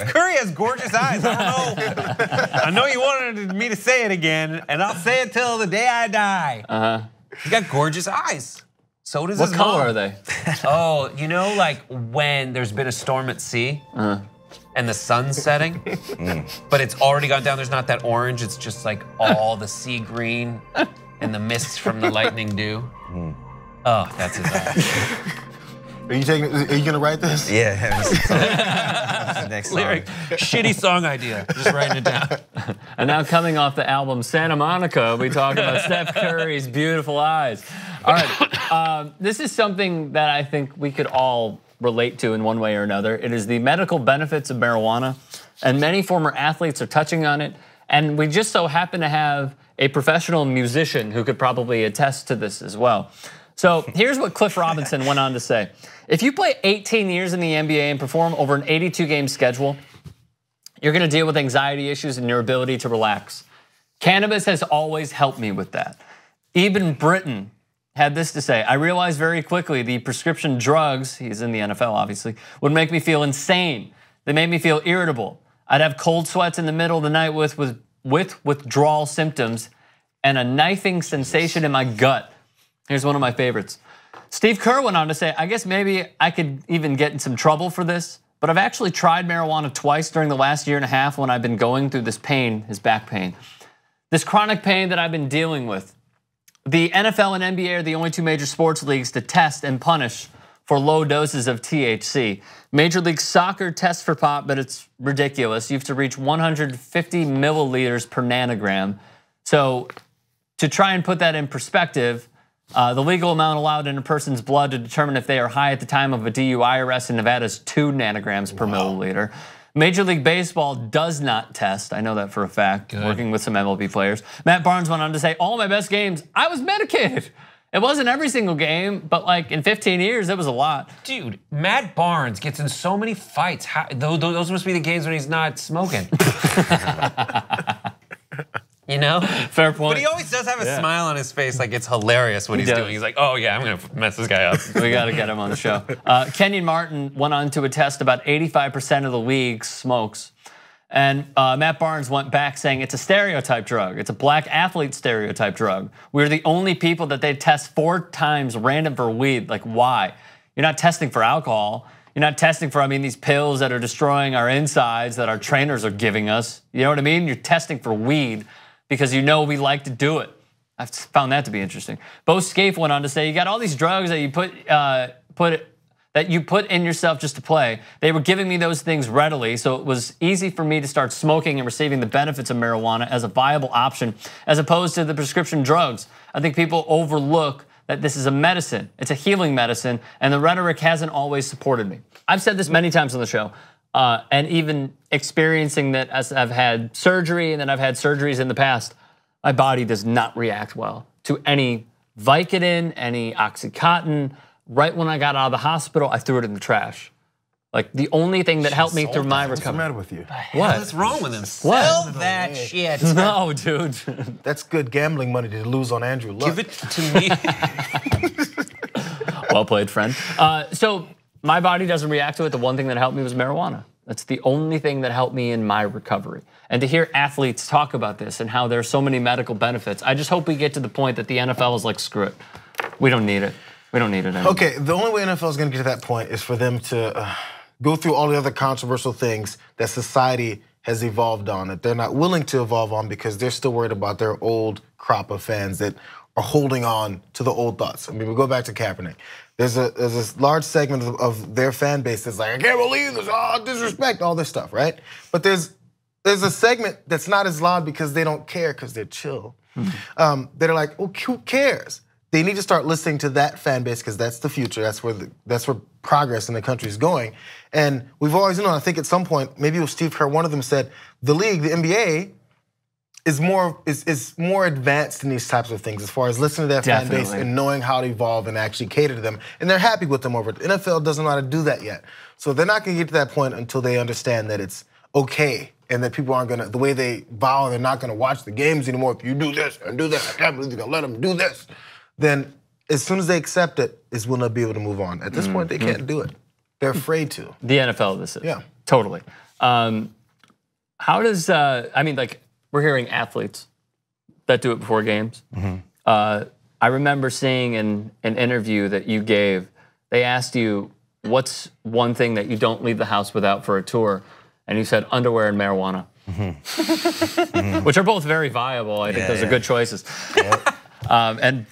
Steph Curry has gorgeous eyes. I don't know. I know you wanted me to say it again, and I'll say it till the day I die. He's got gorgeous eyes. So does his mom. What color are they? Oh, you know, like when there's been a storm at sea and the sun's setting, but it's already gone down. There's not that orange. It's just like all the sea green and the mists from the lightning dew. Oh, that's his eyes. Are you gonna write this? Yeah. This next lyric. Shitty song idea. Just writing it down. And now coming off the album Santa Monica, we talk about Steph Curry's beautiful eyes. All right, this is something that I think we could all relate to in one way or another. It is the medical benefits of marijuana, and many former athletes are touching on it. And we just so happen to have a professional musician who could probably attest to this as well. So here's what Cliff Robinson went on to say. If you play 18 years in the NBA and perform over an 82-game schedule, you're gonna deal with anxiety issues and your ability to relax. Cannabis has always helped me with that. Eben Britton had this to say, I realized very quickly the prescription drugs, he's in the NFL obviously, would make me feel insane. They made me feel irritable. I'd have cold sweats in the middle of the night with withdrawal symptoms and a knifing sensation in my gut. Here's one of my favorites. Steve Kerr went on to say, I guess maybe I could even get in some trouble for this, but I've actually tried marijuana twice during the last year and a half when I've been going through this pain, his back pain. This chronic pain that I've been dealing with. The NFL and NBA are the only two major sports leagues to test and punish for low doses of THC. Major League Soccer tests for pot, but it's ridiculous. You have to reach 150 milliliters per nanogram. So to try and put that in perspective, the legal amount allowed in a person's blood to determine if they are high at the time of a DUI arrest in Nevada is 2 nanograms per milliliter. Major League Baseball does not test. I know that for a fact, working with some MLB players. Matt Barnes went on to say, all my best games, I was medicated. It wasn't every single game, but like in 15 years, it was a lot. Dude, Matt Barnes gets in so many fights. How, those must be the games when he's not smoking. You know? Fair point. But he always does have a smile on his face, like it's hilarious what he's doing. He's like, oh yeah, I'm gonna mess this guy up. We gotta get him on the show. Kenyon Martin went on to attest about 85% of the league smokes. And Matt Barnes went back saying it's a stereotype drug. It's a black athlete stereotype drug. We're the only people that they test 4 times random for weed. Like why? You're not testing for alcohol. You're not testing for, I mean, these pills that are destroying our insides that our trainers are giving us. You know what I mean? You're testing for weed, because you know we like to do it. I found that to be interesting. Bo Scaife went on to say, you got all these drugs that you put in yourself just to play. They were giving me those things readily, so it was easy for me to start smoking and receiving the benefits of marijuana as a viable option, as opposed to the prescription drugs. I think people overlook that this is a medicine. It's a healing medicine, and the rhetoric hasn't always supported me. I've said this many times on the show. And even experiencing that as I've had surgery and then I've had surgeries in the past, my body does not react well to any Vicodin, any Oxycodone. Right when I got out of the hospital, I threw it in the trash. Like the only thing that helped me through my recovery. What's the matter with you? What? What's wrong with him? What? Sell that shit. No, dude. That's good gambling money to lose on Andrew Luck. Give it to me. Well played, friend. So my body doesn't react to it. The one thing that helped me was marijuana. That's the only thing that helped me in my recovery. And to hear athletes talk about this and how there are so many medical benefits, I just hope we get to the point that the NFL is like, screw it. We don't need it. We don't need it anymore. Okay, the only way NFL is gonna get to that point is for them to go through all the other controversial things that society has evolved on, that they're not willing to evolve on because they're still worried about their old crop of fans that are holding on to the old thoughts. I mean, we go back to Kaepernick. There's a large segment of their fan base that's like, I can't believe this, oh, disrespect, all this stuff, right? But there's a segment that's not as loud because they don't care, because they're chill. They're like, well, who cares? They need to start listening to that fan base because that's the future. That's where progress in the country is going. And we've always known, I think at some point, maybe it was Steve Kerr, one of them said, the league, the NBA, is more advanced in these types of things as far as listening to their fan base and knowing how to evolve and actually cater to them. And they're happy with them over it. The NFL doesn't know how to do that yet. So they're not gonna get to that point until they understand that it's okay and that people aren't gonna, the way they vow, they're not gonna watch the games anymore. If you do this and do that, I can't believe you're gonna let them do this. Then as soon as they accept it, is when they'll be able to move on. At this point, they can't do it. They're afraid to. The NFL, this is. Yeah. Totally. How does, I mean, like, we're hearing athletes that do it before games. Mm-hmm. I remember seeing in an interview that you gave, they asked you, what's one thing that you don't leave the house without for a tour? And you said underwear and marijuana, mm-hmm. which are both very viable. I think those are good choices. Yep. And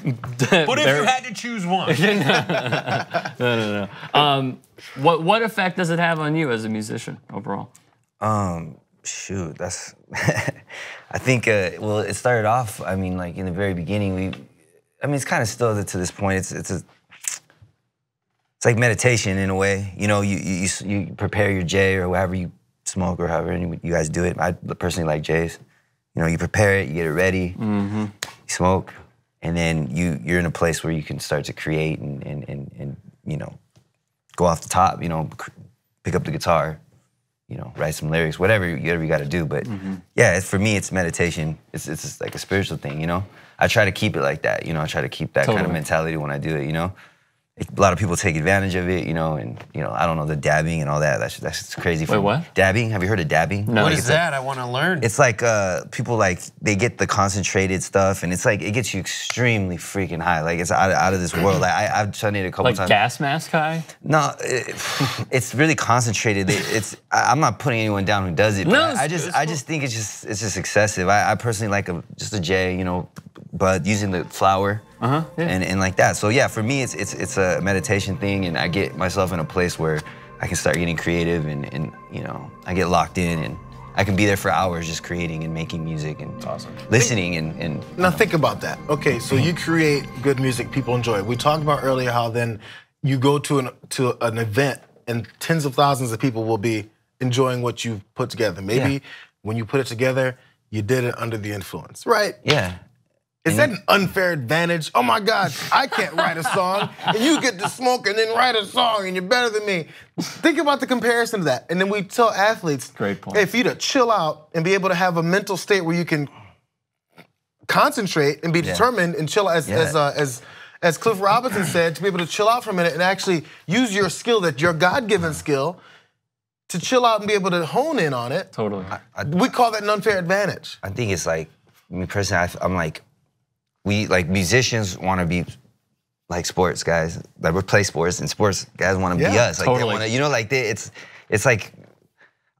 but if you had to choose one? No. What effect does it have on you as a musician overall? Shoot, that's. I think well, it started off. I mean, like in the very beginning, it's kind of still to this point. It's like meditation in a way. You know, you prepare your J or whatever you smoke or however you guys do it. I personally like J's. You know, you prepare it, you get it ready. Mm-hmm. Smoke, and then you're in a place where you can start to create and you know, go off the top, you know, pick up the guitar, you know, write some lyrics, whatever you got to do. But yeah, for me, it's meditation. It's just like a spiritual thing, you know. I try to keep it like that, you know. I try to keep that kind of mentality when I do it, you know. A lot of people take advantage of it, you know, and you know, I don't know, the dabbing and all that. That's crazy. Wait, what? Dabbing? Have you heard of dabbing? No. What is that? I want to learn. It's like people like they get the concentrated stuff, and it's like it gets you extremely freaking high. Like it's out of this world. Like I've done it a couple times. Like gas mask high? No, it's really concentrated. I'm not putting anyone down who does it. But no, I just think it's just excessive. I personally like just a J, you know, but using the flower. Yeah. And like that. So yeah, for me, it's a meditation thing, and I get myself in a place where I can start getting creative, and you know, I get locked in, and I can be there for hours just creating and making music and listening and now think about that. Okay, so you create good music, people enjoy it. We talked about earlier how then you go to an event and tens of thousands of people will be enjoying what you've put together. Maybe when you put it together, you did it under the influence, right? Yeah. Is that an unfair advantage? Oh my God, I can't write a song, and you get to smoke and then write a song, and you're better than me. Think about the comparison to that. And then we tell athletes, great point. Hey, for you to chill out and be able to have a mental state where you can concentrate and be determined and chill, as Cliff Robinson said, to be able to chill out for a minute and actually use your skill, that your God-given skill, to chill out and be able to hone in on it. Totally. We call that an unfair advantage. I think it's like, me personally, I'm like, we like musicians want to be like sports guys. Like we play sports, and sports guys want to be us. Like they want to, you know, like it's like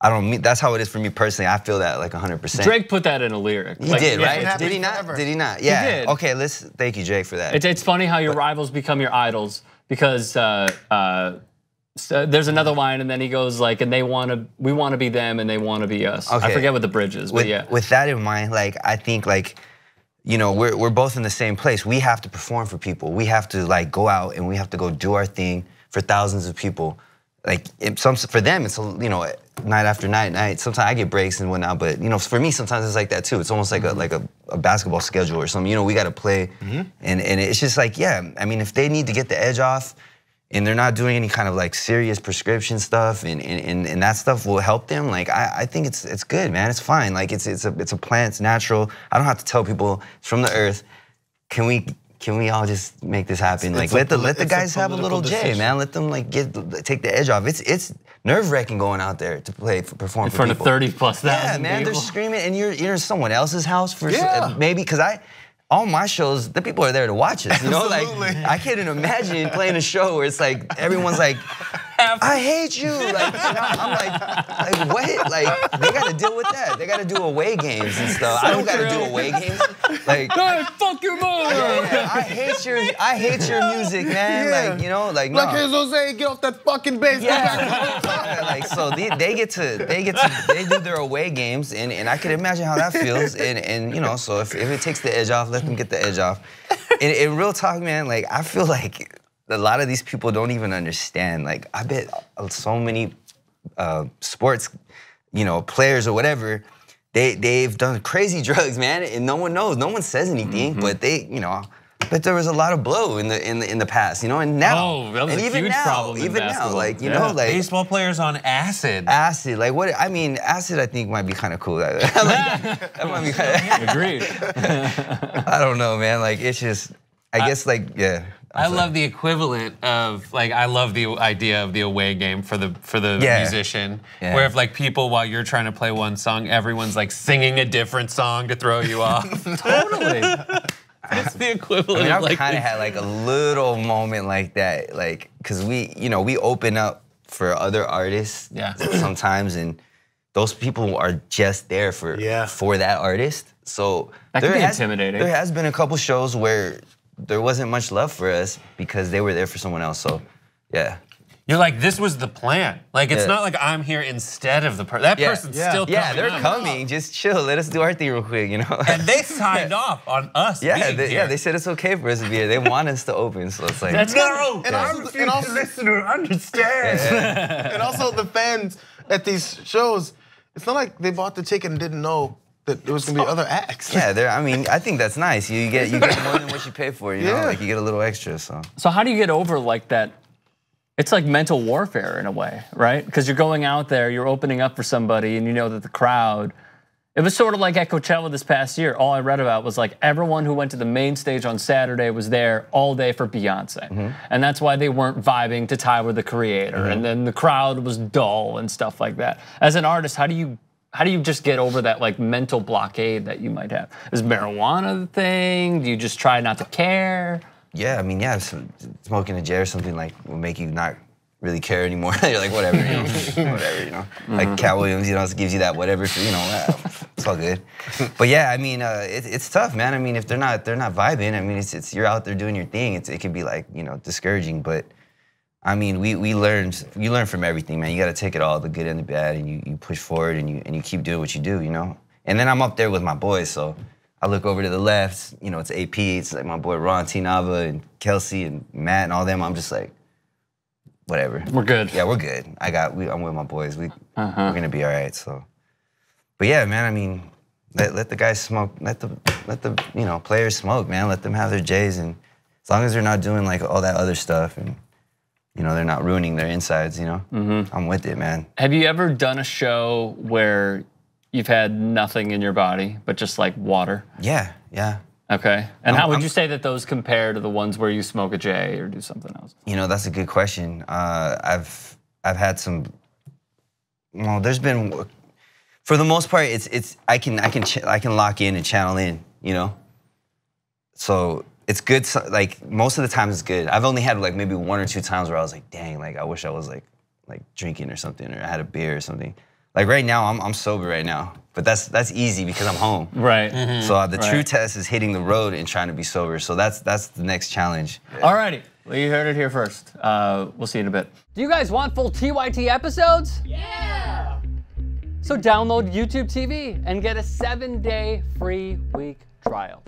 I don't mean. That's how it is for me personally. I feel that like 100%. Drake put that in a lyric. He like, did, right? Did he not? Forever. Did he not? Yeah. He did. Okay, let's thank you, Drake, for that. It's funny how your rivals become your idols, because there's another line, and then he goes like, and we want to be them, and they want to be us. Okay. I forget what the bridge is, but yeah. With that in mind, like I think like. You know, we're both in the same place. We have to perform for people. We have to like go out and we have to go do our thing for thousands of people. Like for them, it's you know, night after night. Sometimes I get breaks and whatnot, but you know, for me sometimes it's like that too. It's almost like a basketball schedule or something. You know, we got to play, and it's just like I mean, if they need to get the edge off, and they're not doing any kind of like serious prescription stuff, and that stuff will help them. Like I think it's good, man. It's fine. Like it's a plant. It's natural. I don't have to tell people it's from the earth. Can we all just make this happen? Like let the guys have a little J, man. Let them like take the edge off. It's nerve wracking going out there to play perform in front of 30,000 plus. Yeah, man. People. They're screaming, and you're in someone else's house for maybe because all my shows, the people are there to watch us, you know? Like, I can't even imagine playing a show where it's like, everyone's like, I hate you. Like, I'm like what? Like, they gotta deal with that. They gotta do away games and stuff. So I don't gotta do away games. Like, hey, fuck your mom. Yeah, I hate your music, man. Yeah. Like, you know, like, no. Like, here's Jose, get off that fucking bass. Yeah. Like, so they do their away games, and I can imagine how that feels, and you know, so if it takes the edge off, let them get the edge off. In real talk, man, like, I feel like a lot of these people don't even understand. Like, I bet so many sports, you know, players or whatever, they've done crazy drugs, man, and no one knows. No one says anything, but they, you know, but there was a lot of blow in the past, you know, and now, that was a huge problem in basketball, like you know, like baseball players on acid. Acid, like what? I mean, acid, I think might be kind of cool. Like, that might be kind of agreed. I don't know, man. Like it's just. I guess, yeah. I love the equivalent of, like, I love the idea of the away game for the musician. Yeah. Where if, like, people, while you're trying to play one song, everyone's, like, singing a different song to throw you off. Totally. That's the equivalent. I mean, I've kind of had, like, a little moment like that. Like, because we, you know, we open up for other artists sometimes, and those people are just there for that artist. So that can be intimidating. There has been a couple shows where there wasn't much love for us because they were there for someone else. So, yeah. You're like, this was the plan. Like, it's not like I'm here instead of the person. That person's still coming. Yeah, they're coming. Just chill. Let us do our thing real quick, you know? And they signed off on us being here. Yeah, they said it's okay for us to be here. They want us to open, so it's like. No, and also the listener understands. Yeah. And also the fans at these shows, it's not like they bought the ticket and didn't know that there was gonna be other acts. Yeah, I mean, I think that's nice. You get more than what you pay for, you know? Like, you get a little extra, so. So how do you get over, like, that? It's like mental warfare in a way, right? Because you're going out there, you're opening up for somebody, and you know that the crowd, it was sort of like at Coachella this past year. All I read about was like everyone who went to the main stage on Saturday was there all day for Beyonce. And that's why they weren't vibing to Tyler, the Creator. And then the crowd was dull and stuff like that. As an artist, how do you just get over that, like, mental blockade that you might have? Is marijuana the thing? Do you just try not to care? Yeah, I mean, smoking a J or something like will make you not really care anymore. You're like, whatever, you know, whatever, you know. Like Cat Williams, you know, gives you that whatever, you know, it's all good. But yeah, I mean, it's tough, man. I mean, if they're not vibing, I mean, it's you're out there doing your thing. It can be, like, you know, discouraging, but I mean, you learn from everything, man. You got to take it all, the good and the bad, and you push forward and you keep doing what you do, you know. And then I'm up there with my boys, so. I look over to the left, you know, it's AP, it's like my boy Ron T Nava and Kelsey and Matt and all them. I'm just like, whatever. We're good. Yeah, we're good. I'm with my boys. We're gonna be all right. So, but yeah, man. I mean, let the guys smoke. Let the you know, players smoke, man. Let them have their J's, and as long as they're not doing, like, all that other stuff, and you know, they're not ruining their insides, you know. I'm with it, man. Have you ever done a show where you've had nothing in your body, but just, like, water? Yeah. Okay, and how would you say that those compare to the ones where you smoke a J or do something else? You know, that's a good question. I've had some, well, there's been, for the most part, it's I can lock in and channel in, you know? So it's good, like, most of the time it's good. I've only had, like, maybe 1 or 2 times where I was like, dang, like, I wish I was like drinking or something, or I had a beer or something. Like, right now, I'm sober right now, but that's easy because I'm home. Right. So the true test is hitting the road and trying to be sober. So that's the next challenge. Alrighty, well, you heard it here first. We'll see you in a bit. Do you guys want full TYT episodes? Yeah. So download YouTube TV and get a 7-day free week trial.